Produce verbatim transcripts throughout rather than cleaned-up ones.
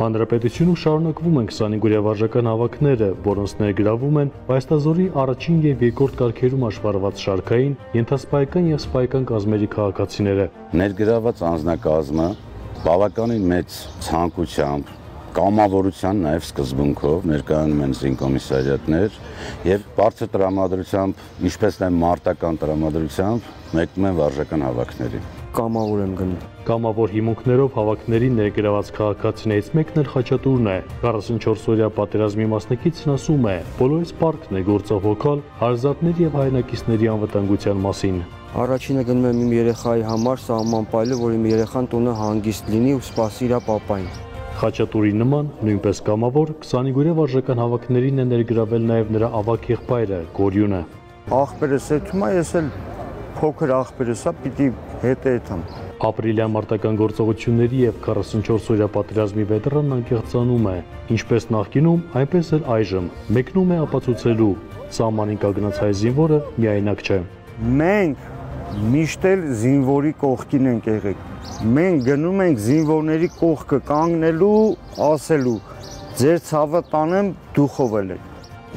Հանրապետությունում շարունակվում են քսանհինգ վարժական հավաքները, որոնց ներգրավում են Պայստազորի առաջին և երկրորդ կարգերում աշխարհված շարքային, ենթասպայական և սպայական կազմերի քաղաքացիները։ Ներգրավված անձնակազմը բավականին մեծ ցանկությամբ, կամավորության նաև սկզբունքով ներկայանում են զինք կոմիսարիատներ և բարձր տրամադրությամբ, ինչպես նաև մարտական տրամադրությամբ, մեկնում են վարժական հավաքներին։ Կամավոր եմ գնում։ Կամավոր հիմունքներով հավաքների ներգրաված քաղաքացիներից մեկն էլ Խաչատուրն է։ քառասունչորս օրյա պատերազմի մասնակիցն ասում է. «Բոլորիս պարտքն է գործով հոգալ հարազատների և հայրենակիցների անվտանգության մասին»։ Առաջինը գնում եմ իմ երեխայի համար սահմանապահելու, որ իմ երեխան տունը հանգիստ լինի ու սպասի իր պապային։ Խաչատուրի նման, նույնպես կամավոր, քսանհինգ վարժական հավաքներին է ներգրավել նաև նրա ավագ եղբայրը Գորյունը։ Աղբերս է, թումա ես էլ փոքր աղբերս է, պիտի հետևեմ։ Ապրիլյան մարտական գործողությունների և քառասունչորս օրյա պատերազմի վետերանն անկեղծանում է, ինչպես նախկինում, այնպես էլ այժմ, մեկնում է ապացուցելու, սահմանին կանգնած հայ զինվորը միայնակ չէ։ Մենք միշտ էլ զինվորի կողքին ենք եղել։ Մենք գնում ենք զինվորների կողքը կանգնելու, ասելու, ձեր ցավը տանեմ, դուխով էլ եք։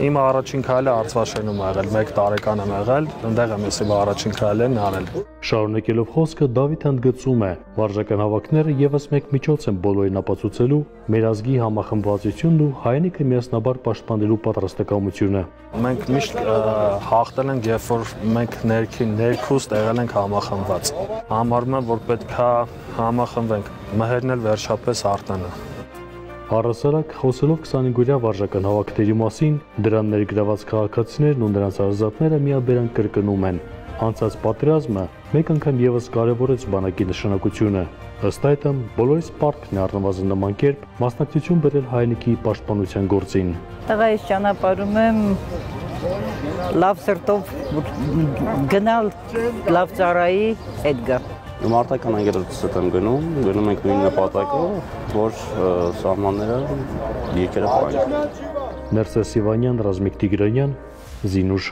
Իմ առաջին քայլը Արցախում եմ եղել, մեկ տարեկան եմ եղել, այնտեղ եմ ես իմ առաջին քայլերն անել։ Շարունակելով խոսքը Դավիթ ընդգծում է. «Վարժական հավաքները ևս մեկ միջոց են բոլորին ապացուցելու մեր ազգի համախմբվածությունն ու հայրենիքը միասնաբար պաշտպանելու պատրաստակամությունը»։ Մենք միշտ հաղթել ենք, երբ որ մենք ներքին ներքուստ եղել ենք համախմբված։ Համարում եմ, որ պետք է համախմբվենք, մհերն էլ վերջապես արտանա»։ Առհասարակ, խոսելով քսանհինգ-օրյա վարժական հավաքների մասին, դրան ներգրավված քաղաքացիներն ու նրանց հարազատները միաբերան կրկնում են. «Անցած պատերազմը մեկ անգամ ևս կարևորեց բանակի նշանակությունը»։ Ըստ այդմ, բոլորիս պարտքն է առնվազն նման կերպ մասնակցություն բերել հայրենիքի պաշտպանության գործին։ «Տղայիս ճանապարհում եմ լավ սրտով գնալ, լավ ծառայի հետ գա»։ Մարտական անգերս հետ եմ գնում, գնում ենք նույն նպատակով, որ սահմանները երկերը պահենք»։ Ներսես Սիվանյան, Ռազմիկ Տիգրանյան, Զինուշ։